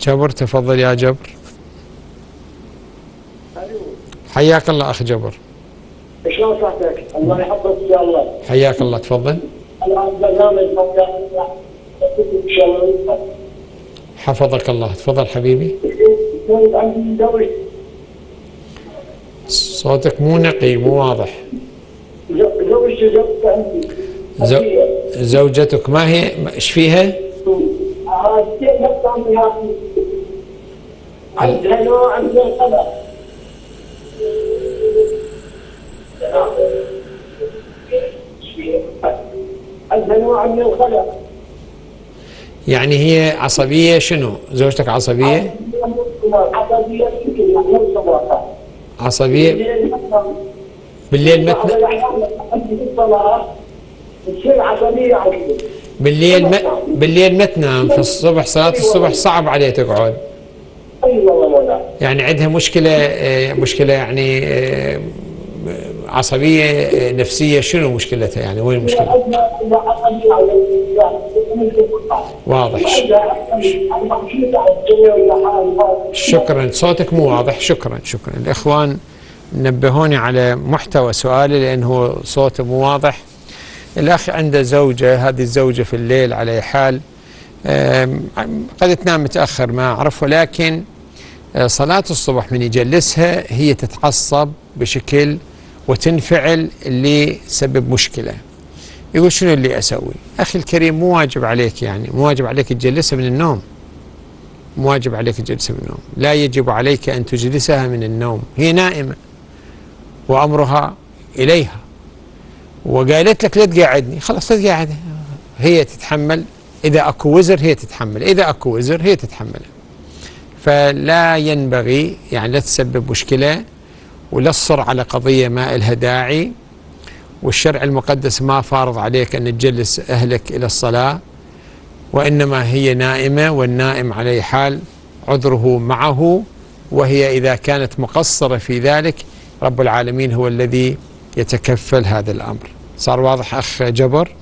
جبر، تفضل يا جبر. حياك الله اخ جبر. شلون صحتك؟ الله يحفظك ان شاء الله. حياك الله، تفضل. حفظك الله، تفضل حبيبي. صوتك مو نقي، مو واضح. زوجتك ما هي، ايش فيها؟ عندها نوع من القلق. يعني هي عصبية؟ شنو؟ زوجتك عصبية؟ عصبية بالليل ما تنام، في الصبح صلاة الصبح صعب عليها تقعد. يعني عندها مشكلة يعني عصبية نفسية، شنو مشكلتها يعني؟ وين المشكلة؟ واضح. شكرا، صوتك مو واضح. شكرا. الإخوان نبهوني على محتوى سؤالي لأنه صوته مو واضح. الأخ عنده زوجة، هذه الزوجة في الليل على حال قد تنام متأخر ما أعرف، ولكن صلاة الصبح من يجلسها هي تتعصب بشكل وتنفعل اللي سبب مشكلة. يقول شنو اللي أسوي؟ أخي الكريم، مو واجب عليك، يعني مو واجب عليك تجلسها من النوم. مو واجب عليك تجلسها من النوم، لا يجب عليك أن تجلسها من النوم، هي نائمة وأمرها إليها. وقالت لك لا تقعدني، خلاص لا تقعدها، هي تتحمل. إذا أكو وزر هي تتحمل، إذا أكو وزر هي تتحمله. فلا ينبغي يعني لا تسبب مشكلة ولا تصر على قضية ما إلها داعي. والشرع المقدس ما فارض عليك أن تجلس أهلك إلى الصلاة، وإنما هي نائمة، والنائم على حال عذره معه، وهي إذا كانت مقصرة في ذلك رب العالمين هو الذي يتكفل هذا الأمر. صار واضح أخ جبر؟